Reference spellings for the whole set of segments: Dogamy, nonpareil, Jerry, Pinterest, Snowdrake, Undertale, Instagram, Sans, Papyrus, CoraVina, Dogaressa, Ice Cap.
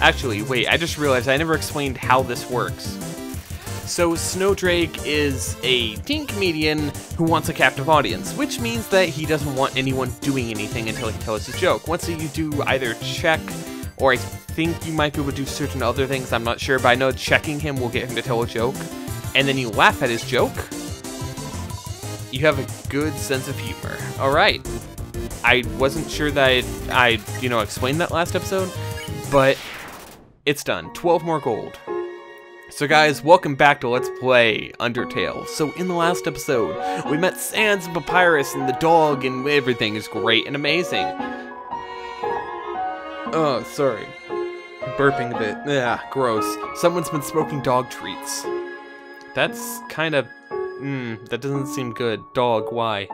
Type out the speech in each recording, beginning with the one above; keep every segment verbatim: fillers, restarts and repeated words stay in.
Actually, wait, I just realized I never explained how this works. So Snowdrake is a teen comedian who wants a captive audience, which means that he doesn't want anyone doing anything until he tells us a joke. Once you do either check, or I think you might be able to do certain other things, I'm not sure, but I know checking him will get him to tell a joke, and then you laugh at his joke, you have a good sense of humor. Alright, I wasn't sure that I'd, I'd, you know, explained that last episode, but it's done. twelve more gold. So guys, welcome back to Let's Play Undertale. So in the last episode, we met Sans and Papyrus and the dog and everything is great and amazing. Oh, sorry. Burping a bit. Yeah, gross. Someone's been smoking dog treats. That's kind of... Mmm, that doesn't seem good. Dog, why?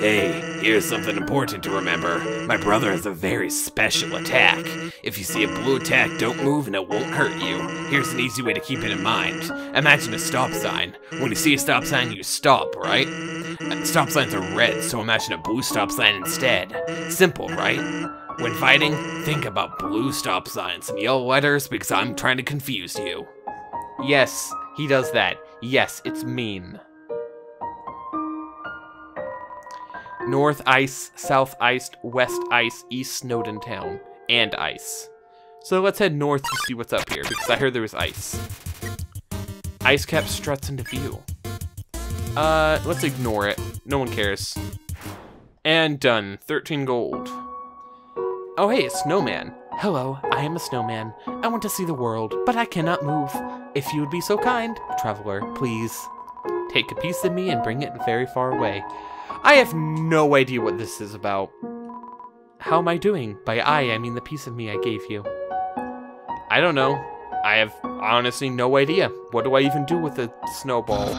Hey, here's something important to remember. My brother has a very special attack. If you see a blue attack, don't move and it won't hurt you. Here's an easy way to keep it in mind. Imagine a stop sign. When you see a stop sign, you stop, right? And stop signs are red, so imagine a blue stop sign instead. Simple, right? When fighting, think about blue stop signs and yellow letters because I'm trying to confuse you. Yes, he does that. Yes, it's mean. North Ice, South Ice, West Ice, East Snowden Town, and Ice. So let's head north to see what's up here, because I heard there was ice. Ice Cap struts into view. Uh, let's ignore it. No one cares. And done. thirteen gold. Oh hey, a snowman. Hello, I am a snowman. I want to see the world, but I cannot move. If you would be so kind, traveler, please. Take a piece of me and bring it very far away. I have no idea what this is about. How am I doing? By I, I mean the piece of me I gave you. I don't know. I have honestly no idea. What do I even do with a snowball?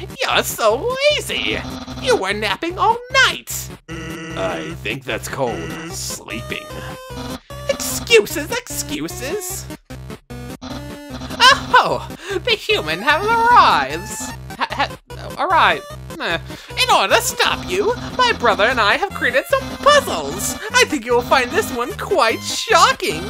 You're so lazy! You were napping all night! I think that's called sleeping. Excuses, excuses! Oh, the human have arrives! Ha ha arrived. In order to stop you, my brother and I have created some puzzles. I think you will find this one quite shocking.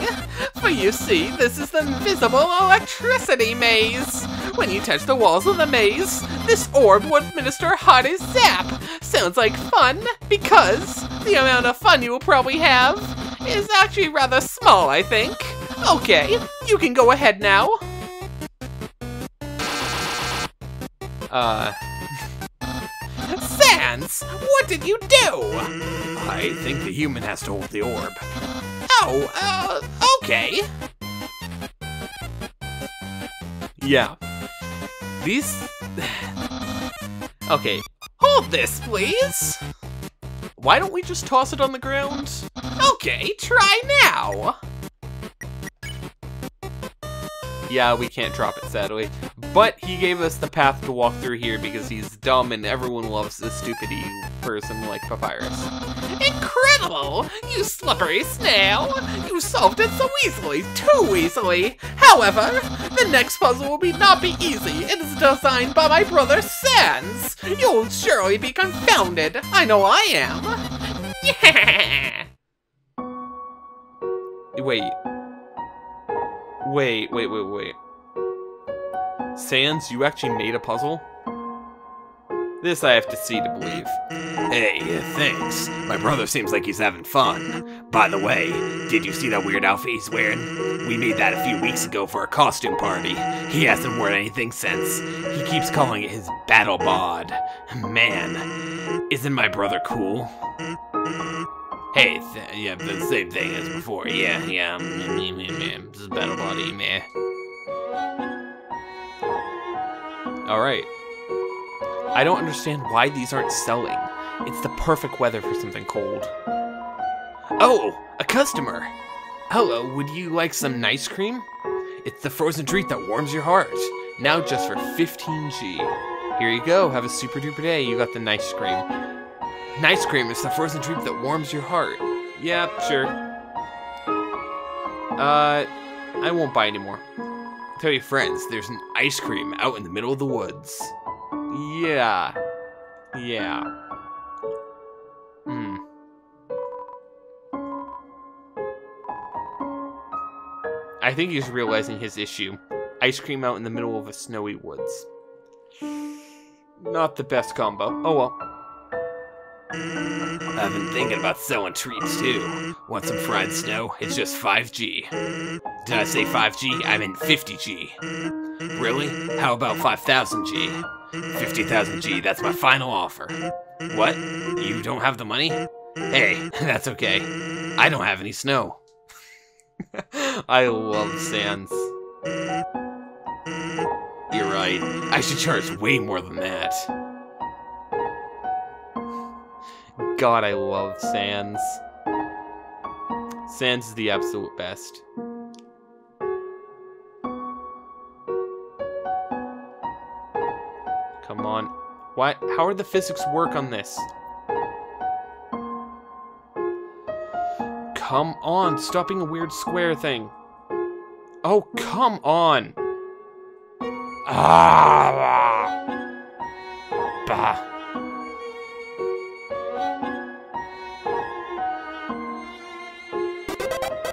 For you see, this is the invisible electricity maze. When you touch the walls of the maze, this orb will administer hottest zap. Sounds like fun, because the amount of fun you will probably have is actually rather small, I think. Okay, you can go ahead now. Uh... Sans, what did you do? I think the human has to hold the orb. Oh, uh, okay. Yeah. These... Okay. Hold this, please. Why don't we just toss it on the ground? Okay, try now. Yeah, we can't drop it, sadly. But he gave us the path to walk through here because he's dumb and everyone loves a stupid person like Papyrus. Incredible! You slippery snail! You solved it so easily, too easily! However, the next puzzle will be not be easy. It is designed by my brother Sans. You'll surely be confounded. I know I am. Yeah! Wait. Wait, wait, wait, wait. Sans, you actually made a puzzle? This I have to see to believe. Hey, thanks. My brother seems like he's having fun. By the way, did you see that weird outfit he's wearing? We made that a few weeks ago for a costume party. He hasn't worn anything since. He keeps calling it his battle bod. Man, isn't my brother cool? Hey, th yeah, the same thing as before. Yeah, yeah, me, me, me, just battle body, meh. Alright. I don't understand why these aren't selling. It's the perfect weather for something cold. Oh, a customer! Hello, would you like some ice cream? It's the frozen treat that warms your heart. Now just for fifteen G. Here you go, have a super duper day, you got the ice cream. Ice cream is the frozen treat that warms your heart. Yeah, sure. Uh, I won't buy anymore. Tell your friends, there's an ice cream out in the middle of the woods. Yeah. Yeah. Hmm. I think he's realizing his issue. Ice cream out in the middle of a snowy woods. Not the best combo. Oh well. I've been thinking about selling treats too. Want some fried snow? It's just five G. Did I say five G? I meant fifty G. Really? How about five thousand G? fifty thousand G, that's my final offer. What? You don't have the money? Hey, that's okay. I don't have any snow. I love Sans. You're right. I should charge way more than that. God, I love Sans. Sans is the absolute best. Come on. What? How are the physics work on this? Come on, stop being a weird square thing. Oh, come on. Ah, bah. Bah.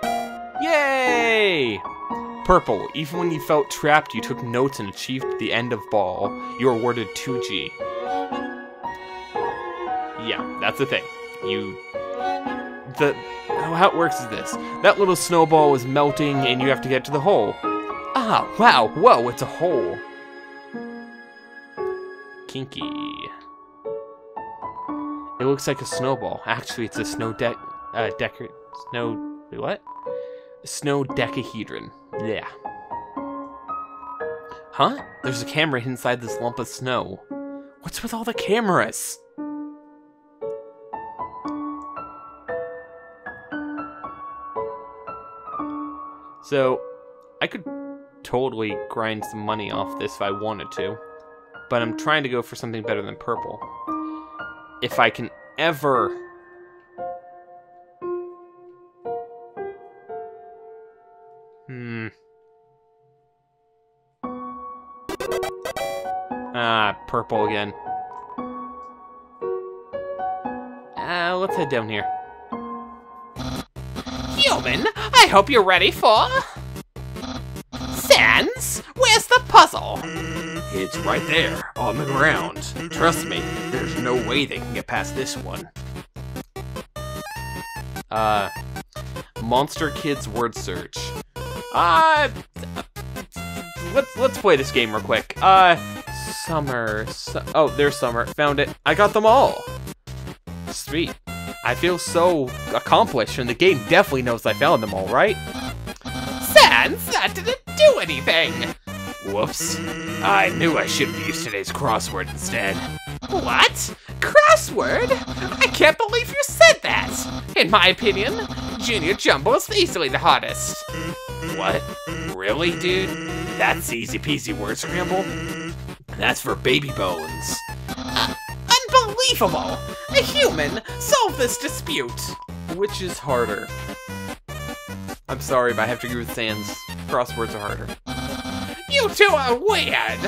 Yay! Purple, even when you felt trapped, you took notes and achieved the end of ball. You were awarded two G. Yeah, that's the thing. You... The... How it works is this. That little snowball is melting, and you have to get to the hole. Ah, wow, whoa, it's a hole. Kinky. It looks like a snowball. Actually, it's a snow deck... Uh, decker... Snow... Wait, what? Snow decahedron. Yeah. Huh? There's a camera inside this lump of snow. What's with all the cameras? So, I could totally grind some money off this if I wanted to, but I'm trying to go for something better than purple. If I can ever... Hmm. Ah, purple again. Ah, uh, let's head down here. Human, I hope you're ready for... Sans, where's the puzzle? It's right there, on the ground. Trust me, there's no way they can get past this one. Uh, Monster Kids word search. Uh, let's let's play this game real quick. Uh, summer. Su oh, there's summer. Found it. I got them all. Sweet. I feel so accomplished, and the game definitely knows I found them all, right? Sans, that didn't do anything. Whoops. I knew I should have used today's crossword instead. What? Crossword? I can't believe you said that. In my opinion, Junior Jumbo's easily the hardest. What? Really, dude? That's easy peasy word scramble? That's for baby bones. Uh, unbelievable! A human, solve this dispute! Which is harder? I'm sorry, but I have to agree with Sans. Crosswords are harder. You two are weird!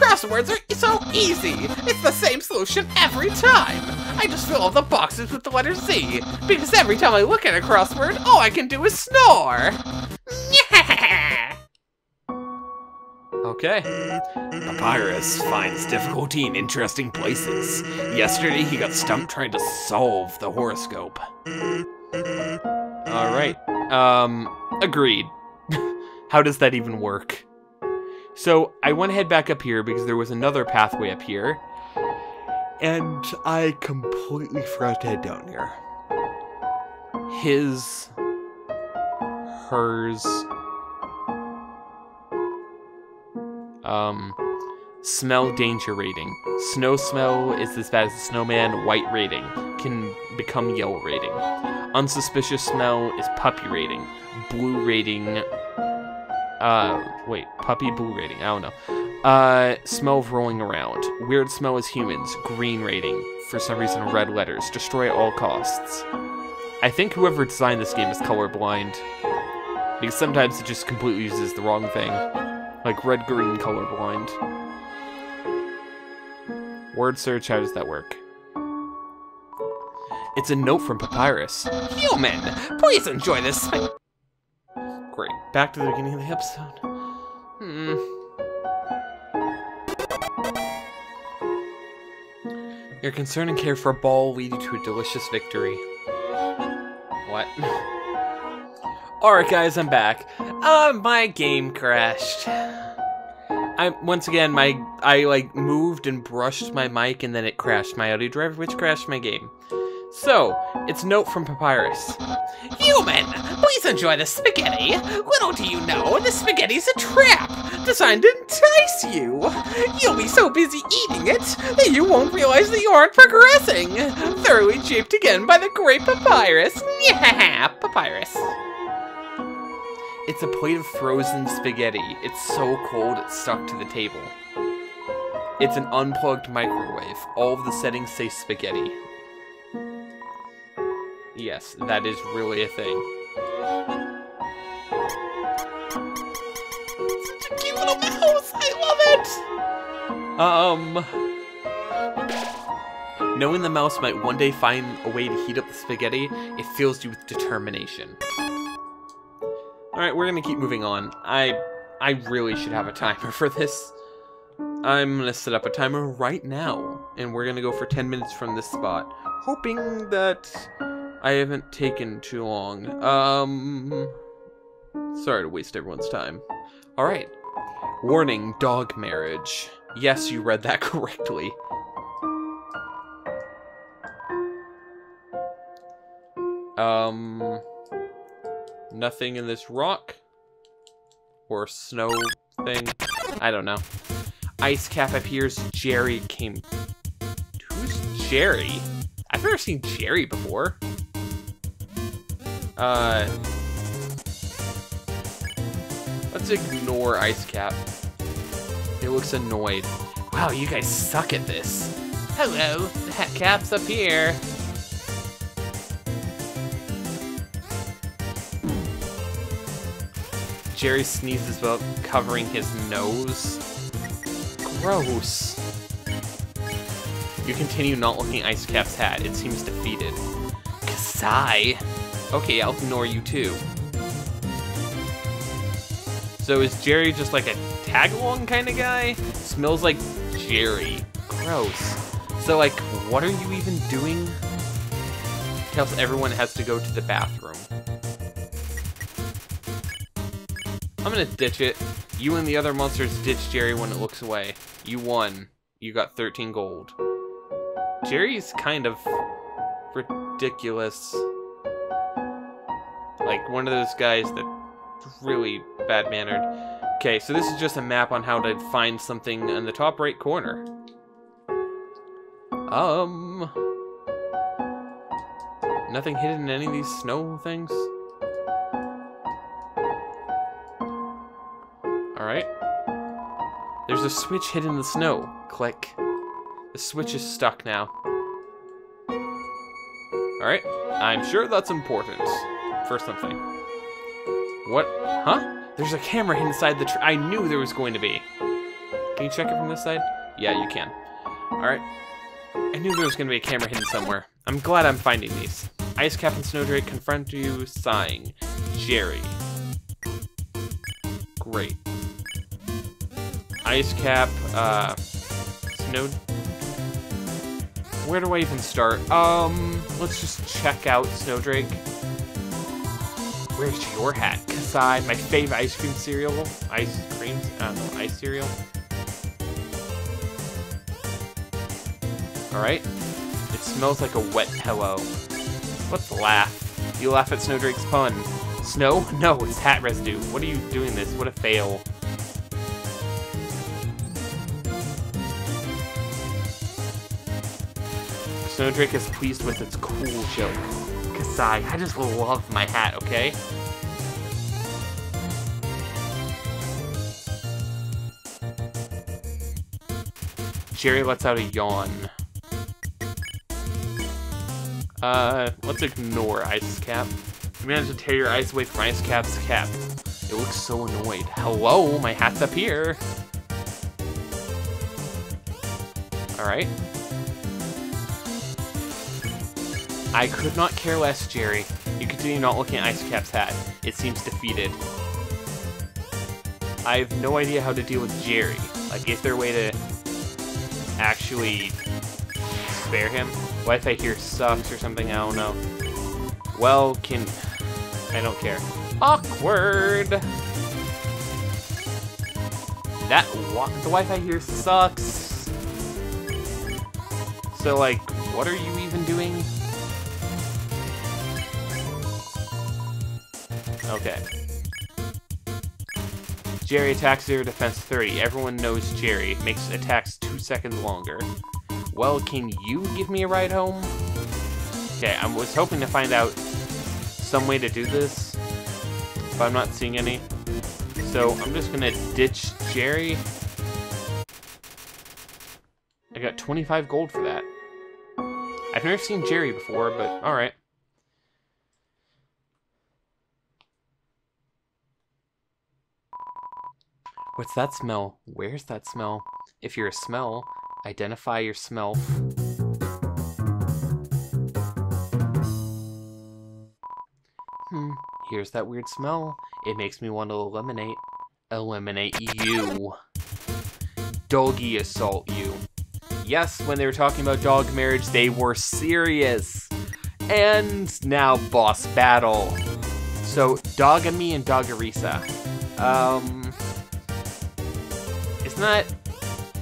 Crosswords are so easy! It's the same solution every time! I just fill all the boxes with the letter Z, because every time I look at a crossword, all I can do is snore! Okay. Papyrus finds difficulty in interesting places. Yesterday, he got stumped trying to solve the horoscope. Alright. Um, agreed. How does that even work? So, I went ahead back up here because there was another pathway up here. And I completely forgot to head down here. His... Hers... Um... Smell danger rating. Snow smell is as bad as the snowman. White rating. Can become yellow rating. Unsuspicious smell is puppy rating. Blue rating... Uh, wait, puppy blue rating, I don't know. Uh, smell of rolling around. Weird smell is humans, green rating. For some reason, red letters. Destroy at all costs. I think whoever designed this game is colorblind. Because sometimes it just completely uses the wrong thing. Like red-green colorblind. Word search, how does that work? It's a note from Papyrus. Human, please enjoy this... Great. Back to the beginning of the episode. Hmm. Your concern and care for a ball will lead you to a delicious victory. What? Alright guys, I'm back. Uh, my game crashed. I, once again, my I like moved and brushed my mic and then it crashed my audio driver, which crashed my game. So, it's a note from Papyrus. Human, please enjoy the spaghetti. Little do you know, the spaghetti's a trap designed to entice you. You'll be so busy eating it that you won't realize that you aren't progressing. Thoroughly japed again by the great Papyrus. Yeah, Papyrus. It's a plate of frozen spaghetti. It's so cold it's stuck to the table. It's an unplugged microwave. All of the settings say spaghetti. Yes, that is really a thing. Such a cute little mouse! I love it! Um... Knowing the mouse might one day find a way to heat up the spaghetti, it fills you with determination. Alright, we're gonna keep moving on. I... I really should have a timer for this. I'm gonna set up a timer right now, and we're gonna go for ten minutes from this spot, hoping that I haven't taken too long. Um, sorry to waste everyone's time. All right. Warning, dog marriage. Yes, you read that correctly. Um, nothing in this rock or snow thing. I don't know. Ice Cap appears. Jerry came. Who's Jerry? I've never seen Jerry before. Uh, let's ignore Ice Cap. It looks annoyed. Wow, you guys suck at this. Hello, the Hat Cap's up here. Jerry sneezes while covering his nose. Gross. You continue not looking at Ice Cap's hat. It seems defeated. Sigh. Okay, I'll ignore you too. So is Jerry just like a tag-along kind of guy? Smells like Jerry. Gross. So like, what are you even doing? Tells everyone has to go to the bathroom. I'm gonna ditch it. You and the other monsters ditch Jerry when it looks away. You won. You got thirteen gold. Jerry's kind of ridiculous. Like, one of those guys that's really bad-mannered. Okay, so this is just a map on how to find something in the top right corner. Um... Nothing hidden in any of these snow things? Alright. There's a switch hidden in the snow. Click. The switch is stuck now. Alright. I'm sure that's important. For something. What? Huh? There's a camera inside the tree. I knew there was going to be. Can you check it from this side? Yeah, you can. Alright. I knew there was going to be a camera hidden somewhere. I'm glad I'm finding these. Ice Cap and Snowdrake confront you, sighing. Jerry. Great. Ice Cap, uh... Snow... Where do I even start? Um, let's just check out Snowdrake. Where's your hat? Kasai, my fave ice cream cereal. Ice cream, I don't know, ice cereal. Alright. It smells like a wet pillow. Let's laugh. You laugh at Snowdrake's pun. Snow? No, it's hat residue. What are you doing this? What a fail. Snowdrake is pleased with its cool joke. Kasai, I just love my hat, okay? Jerry lets out a yawn. Uh, let's ignore Ice Cap. You managed to tear your eyes away from Ice Cap's cap. It looks so annoyed. Hello, my hat's up here! Alright. I could not care less, Jerry. You continue not looking at Ice Cap's hat. It seems defeated. I have no idea how to deal with Jerry. Like, is there a way to actually spare him? Wi-Fi here sucks or something, I don't know. Well, can... I don't care. Awkward! That... Wa the Wi-Fi here sucks! So, like, what are you even doing? Okay. Jerry attacks zero, defense thirty. Everyone knows Jerry. Makes attacks two seconds longer. Well, can you give me a ride home? Okay, I was hoping to find out some way to do this, but I'm not seeing any. So I'm just gonna ditch Jerry. I got twenty-five gold for that. I've never seen Jerry before, but alright. What's that smell? Where's that smell? If you're a smell, identify your smell. Hmm, here's that weird smell. It makes me want to eliminate. Eliminate you. Doggy assault you. Yes, when they were talking about dog marriage, they were serious. And now boss battle. So, Dogamy and Dogaressa. Um... Not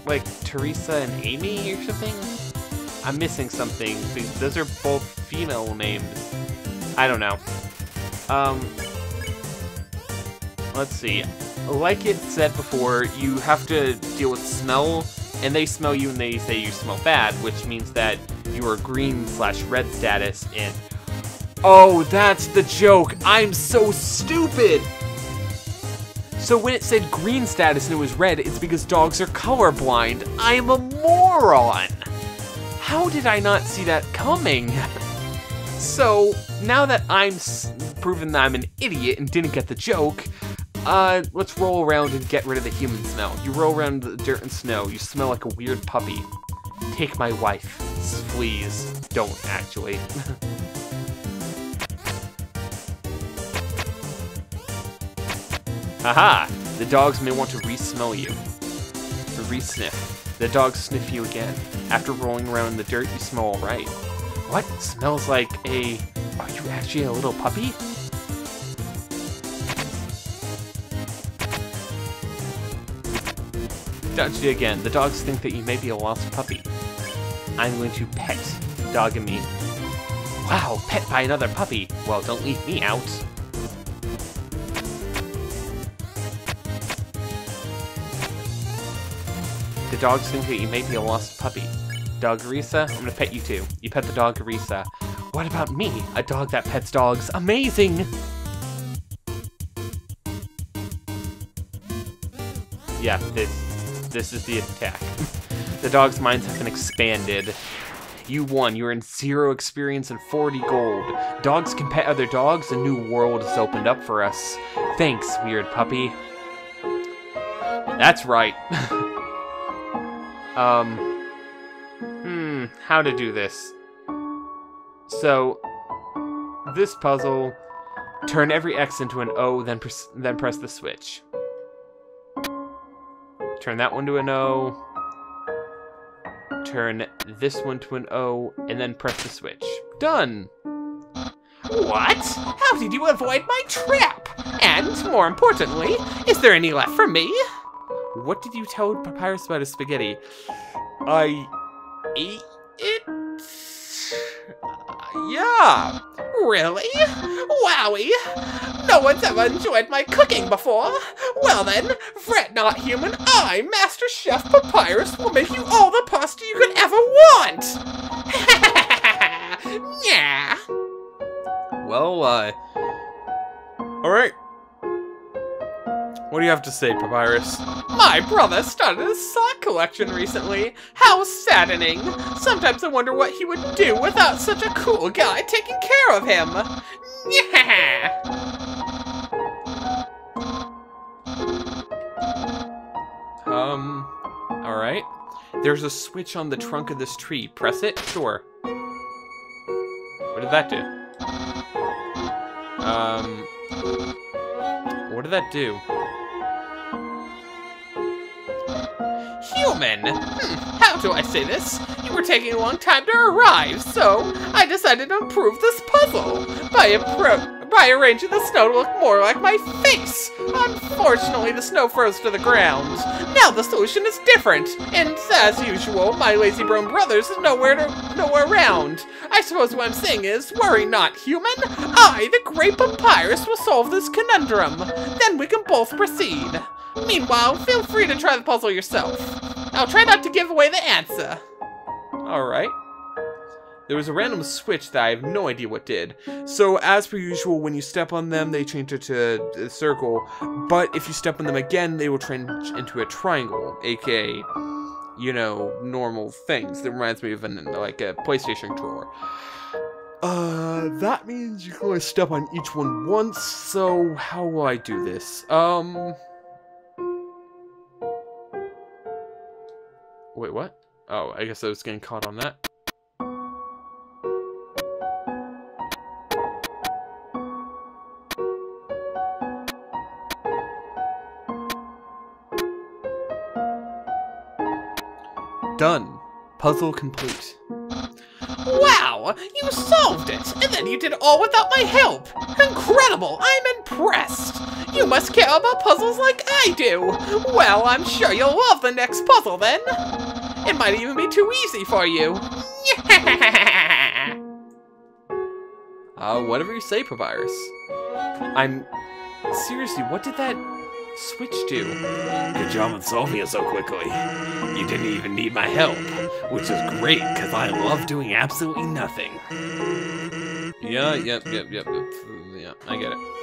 like Teresa and Amy or something? I'm missing something. Those are both female names. I don't know. Um, let's see. Like it said before, you have to deal with smell, and they smell you and they say you smell bad, which means that you are green slash red status. And oh, that's the joke! I'm so stupid! So when it said green status and it was red, it's because dogs are colorblind. I'm a moron! How did I not see that coming? So, now that I'm s proven that I'm an idiot and didn't get the joke, uh, let's roll around and get rid of the human smell. You roll around the dirt and snow, you smell like a weird puppy. Take my wife. Please. Don't, actually. Aha! The dogs may want to re-smell you. Re-sniff. The dogs sniff you again. After rolling around in the dirt, you smell alright. What? Smells like a... Are you actually a little puppy? Touch you again. The dogs think that you may be a lost puppy. I'm going to pet Dogamy. Wow, pet by another puppy. Well, don't leave me out. The dogs think that you may be a lost puppy. Dogaressa, I'm gonna pet you too. You pet the Dogaressa. What about me? A dog that pets dogs. Amazing! Yeah, this, this is the attack. The dog's minds have been expanded. You won. You earned zero experience and forty gold. Dogs can pet other dogs. A new world has opened up for us. Thanks, weird puppy. That's right. Um, hmm, how to do this. So, this puzzle, turn every X into an O, then, pres then press the switch. Turn that one to an O, turn this one to an O, and then press the switch. Done! What? How did you avoid my trap? And, more importantly, is there any left for me? What did you tell Papyrus about his spaghetti? I ate it? Uh, yeah. Really? Wowie. No one's ever enjoyed my cooking before. Well then, fret not, human. I, Master Chef Papyrus, will make you all the pasta you could ever want. Yeah. Well, uh... alright. What do you have to say, Papyrus? My brother started a sock collection recently. How saddening. Sometimes I wonder what he would do without such a cool guy taking care of him. Yeah. Um, alright. There's a switch on the trunk of this tree. Press it? Sure. What did that do? Um, what did that do? human. Hmm, how do I say this? You were taking a long time to arrive, so I decided to improve this puzzle by appro by arranging the snow to look more like my face. Unfortunately, the snow froze to the ground. Now the solution is different, and as usual, my lazy brown brothers is nowhere to nowhere around. I suppose what I'm saying is, worry not, human. I, the great Papyrus, will solve this conundrum. Then we can both proceed. Meanwhile, feel free to try the puzzle yourself. I'll try not to give away the answer. Alright. There was a random switch that I have no idea what did. So, as per usual, when you step on them, they change it to a circle. But if you step on them again, they will change into a triangle, aka, you know, normal things. That reminds me of an, like a PlayStation controller. Uh, that means you can only step on each one once. So, how will I do this? Um... Wait, what? Oh, I guess I was getting caught on that. Done. Puzzle complete. Wow! You solved it! And then you did all without my help! Incredible! I'm impressed! You must care about puzzles like I do! Well, I'm sure you'll love the next puzzle then! It might even be too easy for you! Uh, whatever you say, Papyrus. I'm... Seriously, what did that switch do? Good job on solving it so quickly. You didn't even need my help, which is great, because I love doing absolutely nothing. Yeah, yep, yep, yep, yep, yeah, I get it.